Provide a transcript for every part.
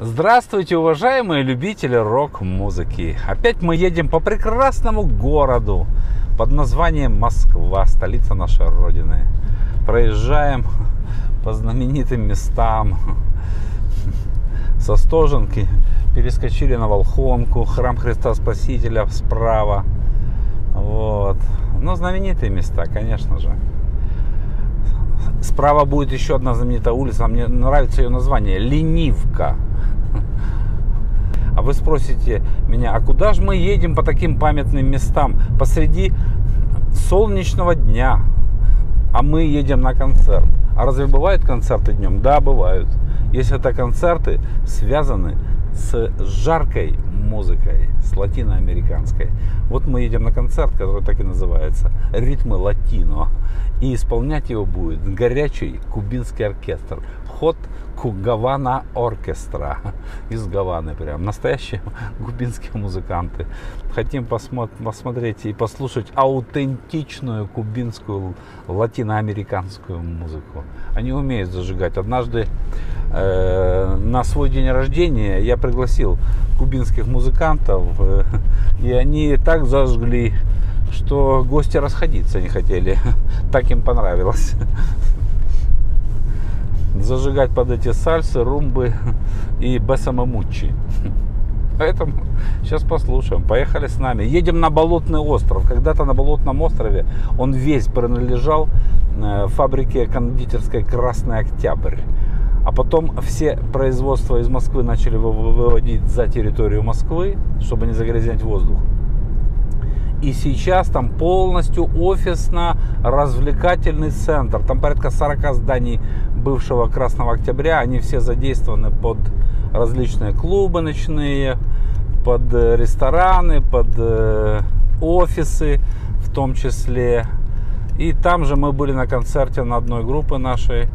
Здравствуйте, уважаемые любители рок-музыки! Опять мы едем по прекрасному городу под названием Москва, столица нашей Родины. Проезжаем по знаменитым местам. Со Стоженки перескочили на Волхонку, храм Христа Спасителя справа. Вот. Но знаменитые места, конечно же. Справа будет еще одна знаменитая улица, мне нравится ее название — Ленивка. А вы спросите меня, а куда же мы едем по таким памятным местам посреди солнечного дня? А мы едем на концерт. А разве бывают концерты днем? Да, бывают. Если это концерты, связаны с жаркой музыкой, с латиноамериканской. Вот мы едем на концерт, который так и называется «Ритмы латино». И исполнять его будет горячий кубинский оркестр Hot Havana Orchestra из Гаваны. Прям настоящие кубинские музыканты. Хотим посмотреть и послушать аутентичную кубинскую латиноамериканскую музыку. Они умеют зажигать. Однажды на свой день рождения я пригласил кубинских музыкантов, и они так зажгли, что гости расходиться не хотели. Так им понравилось. Зажигать под эти сальсы, румбы и бесамамучи. Поэтому сейчас послушаем. Поехали с нами. Едем на Болотный остров. Когда-то на Болотном острове он весь принадлежал фабрике кондитерской «Красный Октябрь». А потом все производства из Москвы начали выводить за территорию Москвы, чтобы не загрязнять воздух. И сейчас там полностью офисно-развлекательный центр. Там порядка 40 зданий бывшего Красного Октября. Они все задействованы под различные клубы ночные, под рестораны, под офисы в том числе. И там же мы были на концерте на одной группы нашей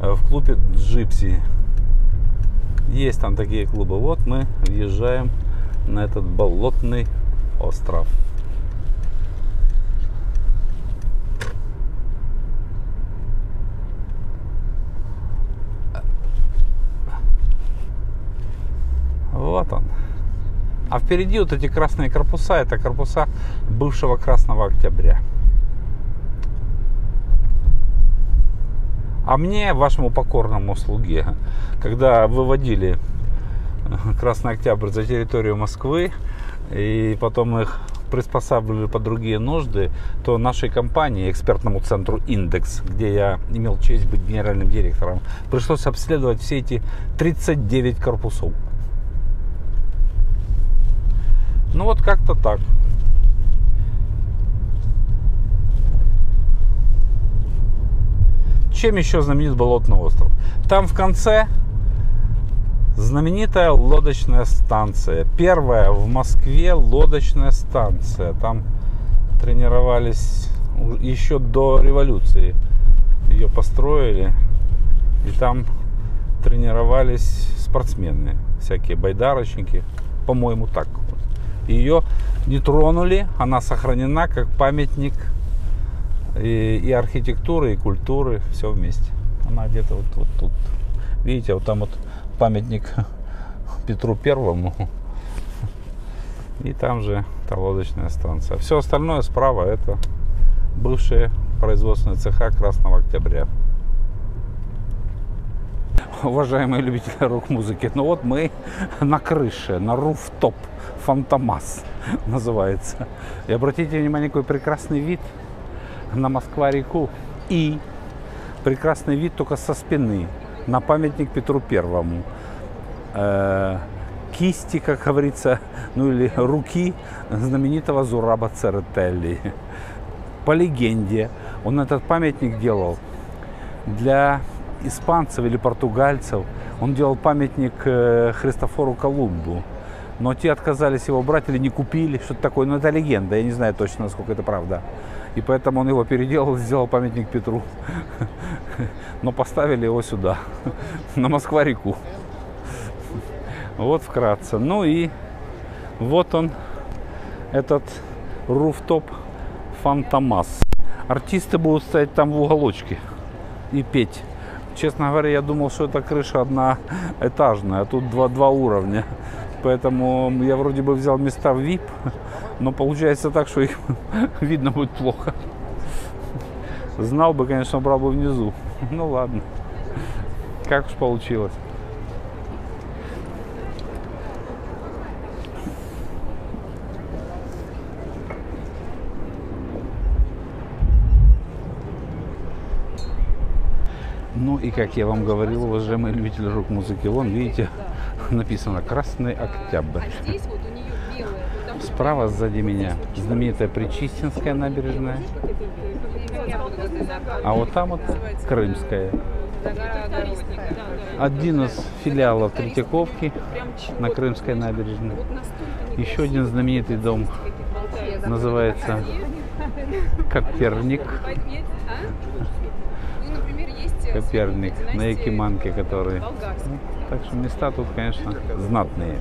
в клубе Gipsy. Есть там такие клубы. Вот мы въезжаем на этот Болотный остров. Вот он. А впереди вот эти красные корпуса, это корпуса бывшего Красного Октября. А мне, вашему покорному слуге, когда выводили Красный Октябрь за территорию Москвы и потом их приспосабливали под другие нужды, то нашей компании, экспертному центру «Индекс», где я имел честь быть генеральным директором, пришлось обследовать все эти 39 корпусов. Ну вот как-то так. Чем еще знаменит Болотный остров? Там в конце знаменитая лодочная станция. Первая в Москве лодочная станция. Там тренировались еще до революции. Ее построили. И там тренировались спортсмены. Всякие байдарочники. По-моему, так. Ее не тронули, она сохранена как памятник и архитектуры, и культуры, все вместе. Она где-то вот тут. Видите, вот там вот памятник Петру Первому. И там же та лодочная станция. Все остальное справа — это бывшие производственные цеха Красного Октября. Уважаемые любители рок-музыки, ну вот мы на крыше, на rooftop, Fantomas называется. И обратите внимание, какой прекрасный вид на Москва-реку. И прекрасный вид только со спины, на памятник Петру Первому. Кисти, как говорится, ну или руки знаменитого Зураба Церетели. По легенде, он этот памятник делал для испанцев или португальцев. Он делал памятник Христофору Колумбу, но те отказались его брать или не купили, что-то такое. Но это легенда, я не знаю точно, насколько это правда. И поэтому он его переделал, сделал памятник Петру, но поставили его сюда, на Москва-реку. Вот вкратце. Ну и вот он, этот rooftop Fantomas. Артисты будут стоять там в уголочке и петь. Честно говоря, я думал, что это крыша одноэтажная, а тут два уровня. Поэтому я вроде бы взял места в VIP, но получается так, что их видно будет плохо. Знал бы, конечно, брал бы внизу. Ну ладно, как уж получилось. Ну и, как я вам говорил, уважаемые любители рок-музыки, вон, видите, написано «Красный Октябрь». Справа сзади меня знаменитая Причистинская набережная, а вот там вот Крымская. Один из филиалов Третьяковки на Крымской набережной. Еще один знаменитый дом называется Коперник. Коперник на Якиманке, который. Ну, так что места тут, конечно, знатные.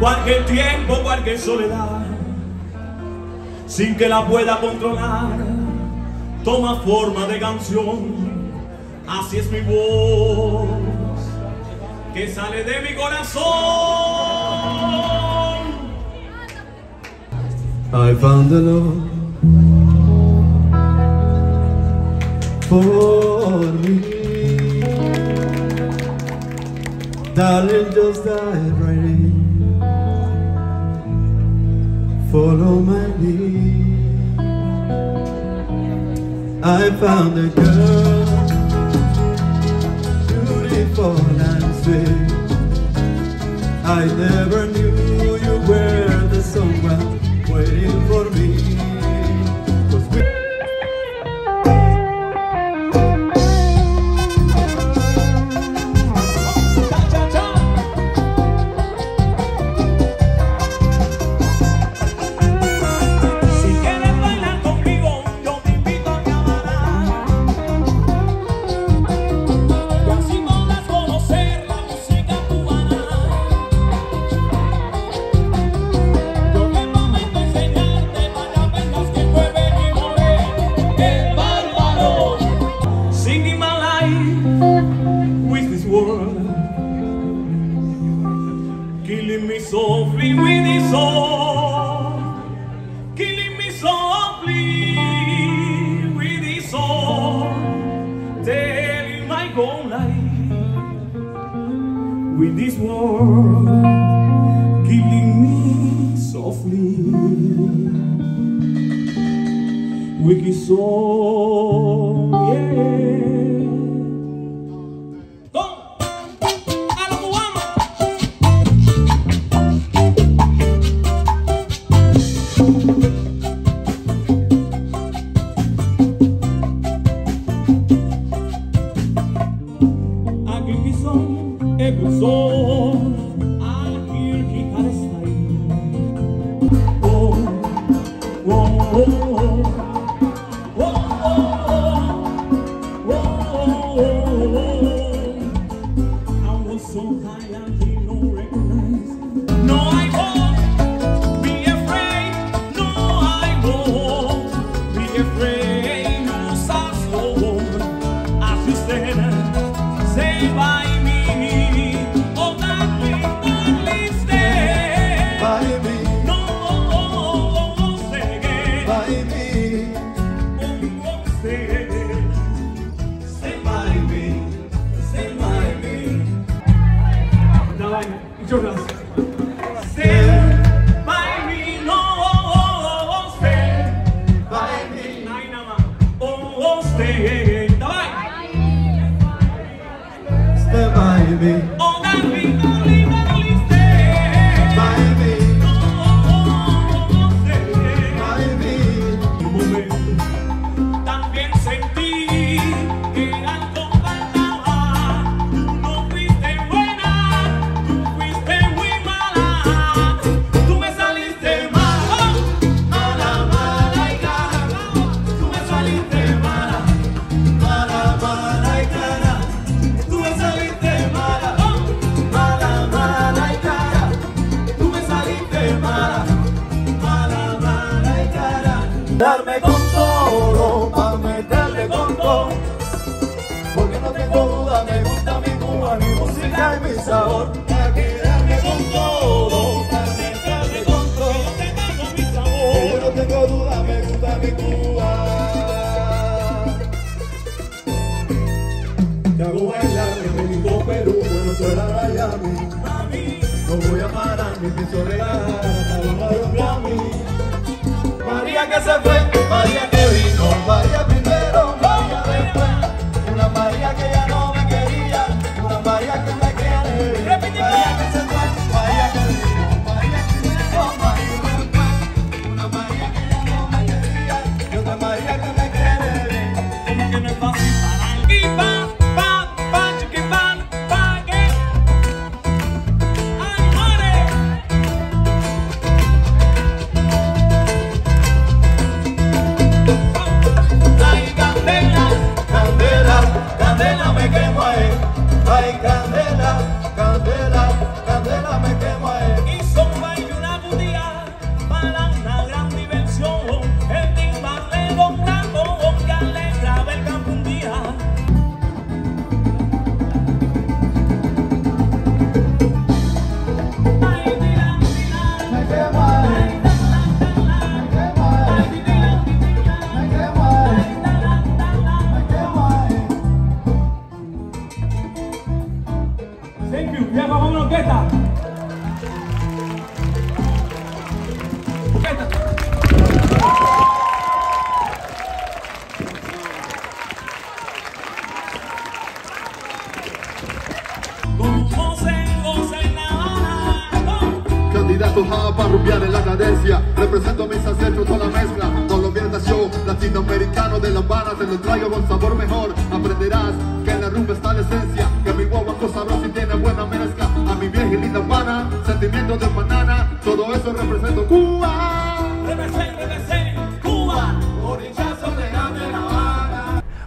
Cualquier tiempo, cualquier soledad, sin que la pueda controlar, toma forma de canción. Así es mi voz, que sale de mi corazón. I found the love for me. Darling, just dive right in. Follow my lead. I found a girl, beautiful and sweet. I never knew you were the someone waiting for me. Killing me softly. Wiki song, yeah.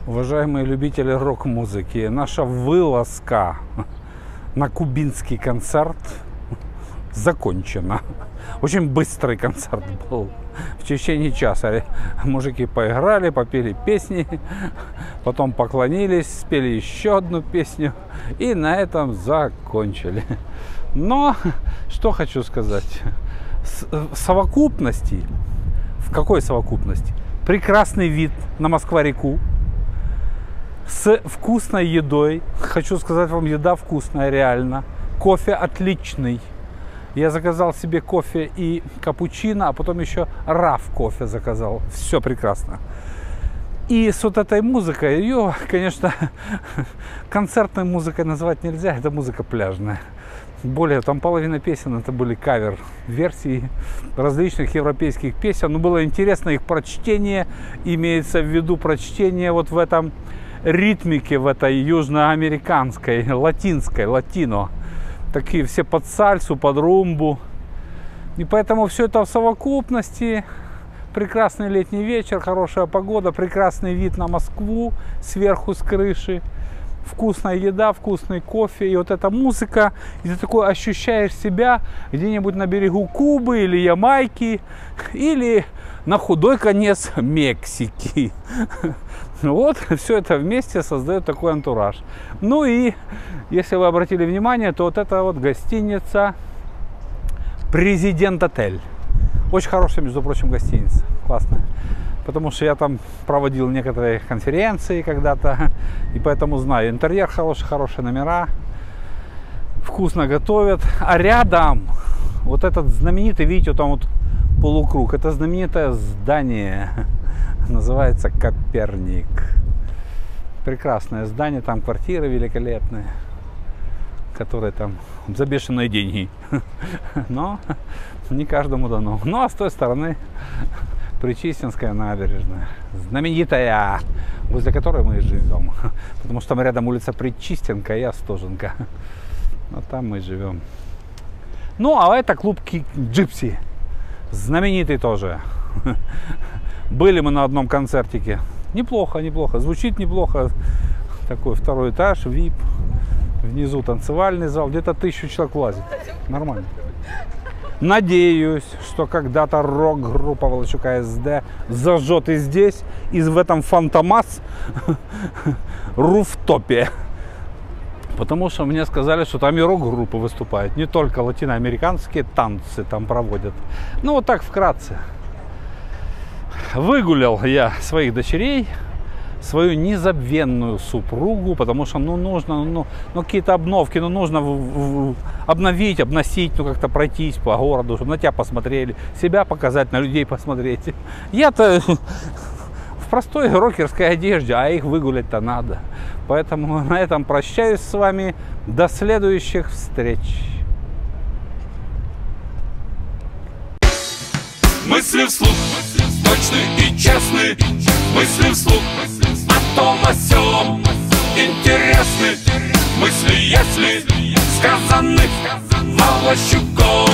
Уважаемые любители рок-музыки, наша вылазка на кубинский концерт закончена. Очень быстрый концерт был. В течение часа мужики поиграли, попели песни, потом поклонились, спели еще одну песню и на этом закончили. Но что хочу сказать, в совокупности, в какой совокупности? Прекрасный вид на Москва-реку с вкусной едой. Хочу сказать вам, еда вкусная, реально. Кофе отличный. Я заказал себе кофе и капучино, а потом еще раф кофе заказал. Все прекрасно. И с вот этой музыкой, ее, конечно, концертной музыкой назвать нельзя, это музыка пляжная. Более, там половина песен это были кавер-версии различных европейских песен. Но было интересно их прочтение, имеется в виду прочтение вот в этом ритмике, в этой южноамериканской, латинской, латино. Такие все под сальсу, под румбу. И поэтому все это в совокупности. Прекрасный летний вечер, хорошая погода, прекрасный вид на Москву сверху с крыши. Вкусная еда, вкусный кофе и вот эта музыка. И ты такой ощущаешь себя где-нибудь на берегу Кубы или Ямайки, или на худой конец Мексики. Вот все это вместе создает такой антураж. Ну и если вы обратили внимание, то вот эта вот гостиница «Президент-отель». Очень хорошая, между прочим, гостиница. Классная. Потому что я там проводил некоторые конференции когда-то, и поэтому знаю, интерьер хороший, хорошие номера, вкусно готовят. А рядом вот этот знаменитый, видите, вот там вот полукруг, это знаменитое здание, называется Коперник. Прекрасное здание, там квартиры великолепные, которые там за бешеные деньги, но не каждому дано. Ну а с той стороны Причистинская набережная, знаменитая, возле которой мы и живем, потому что там рядом улица Причистенка и Остоженка, вот там мы живем. Ну, а это клуб Gipsy, знаменитый тоже. Были мы на одном концертике, неплохо, неплохо, звучит неплохо, такой второй этаж, VIP, внизу танцевальный зал, где-то 1000 человек влазит, нормально. Надеюсь, что когда-то рок-группа Волощука С.Д. зажжет и здесь, и в этом Fantomas rooftop. Потому что мне сказали, что там и рок-группы выступают. Не только латиноамериканские танцы там проводят. Ну, вот так вкратце. Выгулял я своих дочерей, свою незабвенную супругу, потому что, ну, нужно, ну какие-то обновки, ну, нужно обновить, обносить, ну, как-то пройтись по городу, чтобы на тебя посмотрели, себя показать, на людей посмотреть. Я-то в простой рокерской одежде, а их выгулять-то надо. Поэтому на этом прощаюсь с вами. До следующих встреч. Мысли вслух, точные и честные, мысли вслух, о том, о сём, интересны мысли, если сказаны Волощуком.